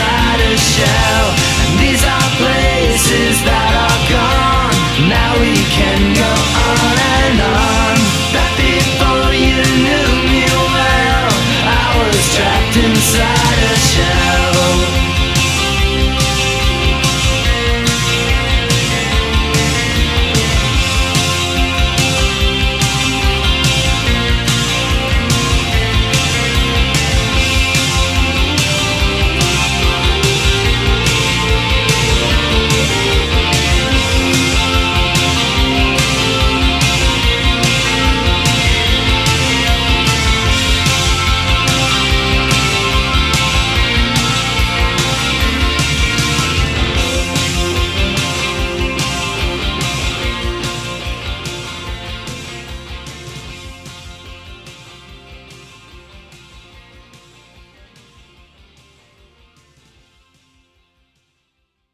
inside.